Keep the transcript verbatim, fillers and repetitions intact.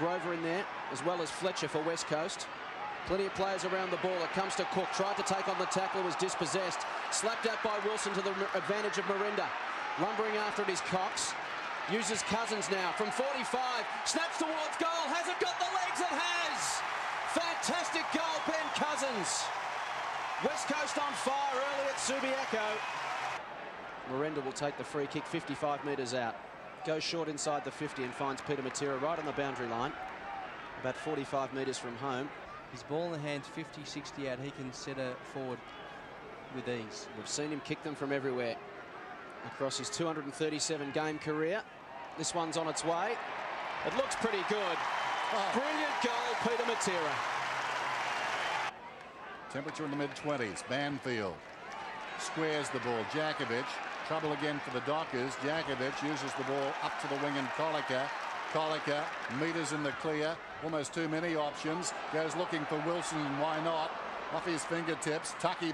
Grover in there, as well as Fletcher for West Coast. Plenty of players around the ball. It comes to Cook. Tried to take on the tackler, was dispossessed. Slapped out by Wilson to the advantage of Miranda. Lumbering after it is Cox. Uses Cousins now from forty-five. Snaps towards goal. Has it got the legs? It has! Fantastic goal, Ben Cousins. West Coast on fire early at Subiaco. Miranda will take the free kick fifty-five metres out. Goes short inside the fifty and finds Peter Matera right on the boundary line. About forty-five metres from home. His ball in the hands, fifty, sixty out. He can set a forward with ease. We've seen him kick them from everywhere across his two hundred thirty-seven game career. This one's on its way. It looks pretty good. Oh. Brilliant goal, Peter Matera. Temperature in the mid twenties. Banfield squares the ball. Djakovic. Trouble again for the Dockers. Djakovic uses the ball up to the wing and Kolica. Kolica, metres in the clear, almost too many options, goes looking for Wilson, and why not? Off his fingertips, Tucky.